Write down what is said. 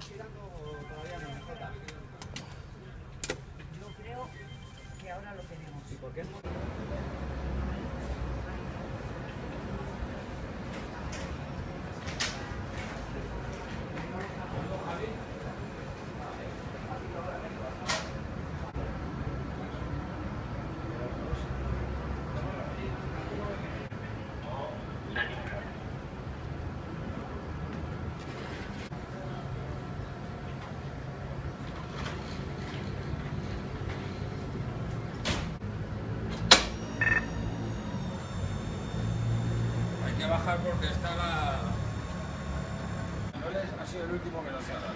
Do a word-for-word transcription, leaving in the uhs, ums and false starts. estamos tirando todavía no me toca. Yo creo que ahora lo tenemos. ¿Y por qué? Bajar porque está la... Manoles ha sido el último que nos ha dado.